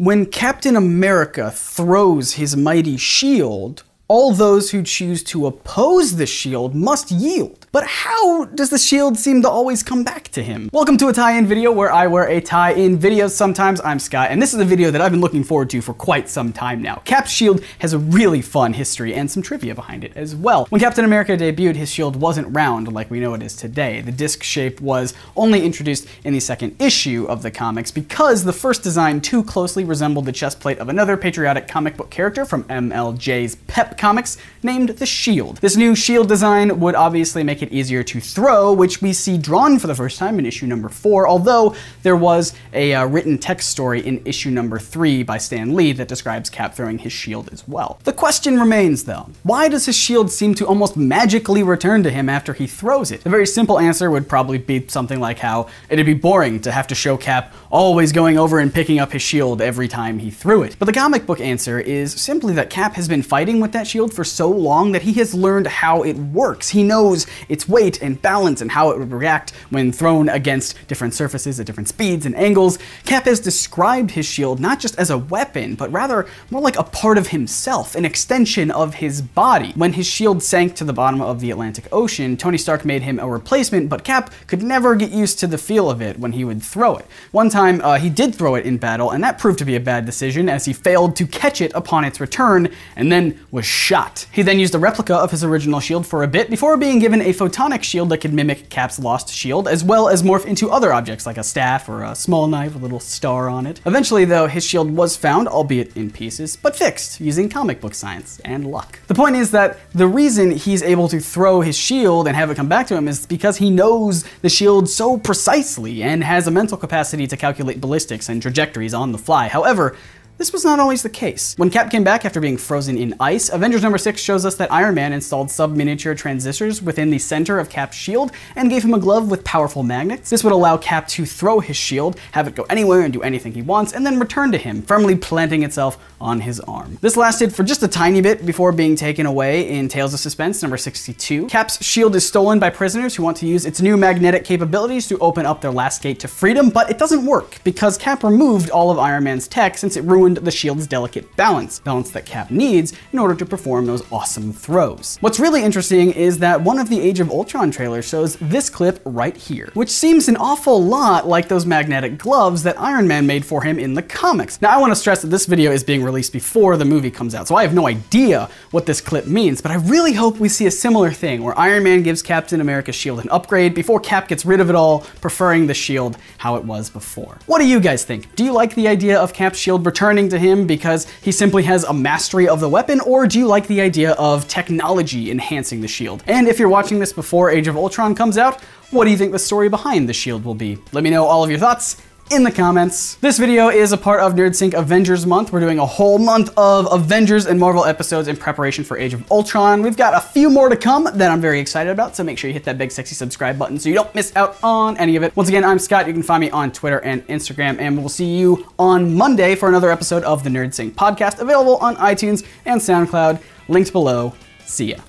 When Captain America throws his mighty shield, all those who choose to oppose the shield must yield. But how does the shield seem to always come back to him? Welcome to a tie-in video where I wear a tie-in video sometimes. I'm Scott, and this is a video that I've been looking forward to for quite some time now. Cap's shield has a really fun history and some trivia behind it as well. When Captain America debuted, his shield wasn't round like we know it is today. The disc shape was only introduced in the second issue of the comics because the first design too closely resembled the chest plate of another patriotic comic book character from MLJ's Pep comics named The Shield. This new shield design would obviously make it easier to throw, which we see drawn for the first time in issue number 4, although there was a written text story in issue number 3 by Stan Lee that describes Cap throwing his shield as well. The question remains though, why does his shield seem to almost magically return to him after he throws it? The very simple answer would probably be something like how it'd be boring to have to show Cap always going over and picking up his shield every time he threw it. But the comic book answer is simply that Cap has been fighting with that shield for so long that he has learned how it works. He knows its weight and balance and how it would react when thrown against different surfaces at different speeds and angles. Cap has described his shield not just as a weapon, but rather more like a part of himself, an extension of his body. When his shield sank to the bottom of the Atlantic Ocean, Tony Stark made him a replacement, but Cap could never get used to the feel of it when he would throw it. One time he did throw it in battle, and that proved to be a bad decision as he failed to catch it upon its return and then was shot. He then used a replica of his original shield for a bit before being given a photonic shield that could mimic Cap's lost shield, as well as morph into other objects like a staff or a small knife with a little star on it. Eventually though, his shield was found, albeit in pieces, but fixed using comic book science and luck. The point is that the reason he's able to throw his shield and have it come back to him is because he knows the shield so precisely and has a mental capacity to calculate ballistics and trajectories on the fly. However, this was not always the case. When Cap came back after being frozen in ice, Avengers number 6 shows us that Iron Man installed sub-miniature transistors within the center of Cap's shield and gave him a glove with powerful magnets. This would allow Cap to throw his shield, have it go anywhere and do anything he wants, and then return to him, firmly planting itself on his arm. This lasted for just a tiny bit before being taken away in Tales of Suspense number 62. Cap's shield is stolen by prisoners who want to use its new magnetic capabilities to open up their last gate to freedom, but it doesn't work because Cap removed all of Iron Man's tech since it ruined the shield's delicate balance that Cap needs in order to perform those awesome throws. What's really interesting is that one of the Age of Ultron trailers shows this clip right here, which seems an awful lot like those magnetic gloves that Iron Man made for him in the comics. Now I want to stress that this video is being released before the movie comes out, so I have no idea what this clip means, but I really hope we see a similar thing where Iron Man gives Captain America's shield an upgrade before Cap gets rid of it all, preferring the shield how it was before. What do you guys think? Do you like the idea of Cap's shield returning to him because he simply has a mastery of the weapon, or do you like the idea of technology enhancing the shield? And if you're watching this before Age of Ultron comes out, what do you think the story behind the shield will be? Let me know all of your thoughts in the comments. This video is a part of NerdSync Avengers Month. We're doing a whole month of Avengers and Marvel episodes in preparation for Age of Ultron. We've got a few more to come that I'm very excited about, so make sure you hit that big sexy subscribe button so you don't miss out on any of it. Once again, I'm Scott. You can find me on Twitter and Instagram, and we'll see you on Monday for another episode of the NerdSync podcast, available on iTunes and SoundCloud. Linked below. See ya.